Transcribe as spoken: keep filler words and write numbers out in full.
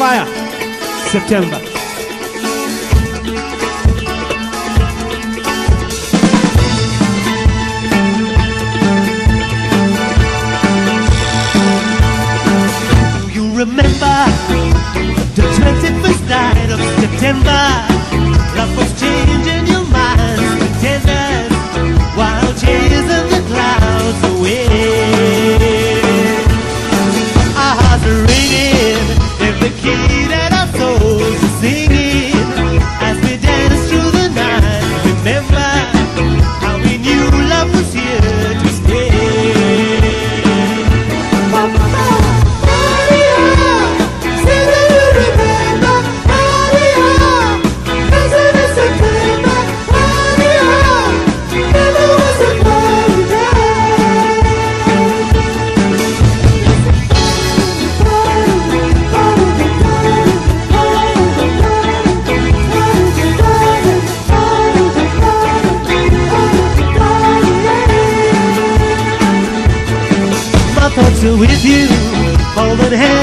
fire. September. Do you remember the twenty-first night of September? Love was changing your minds to tenders while chasing the clouds away. With you, holding hands.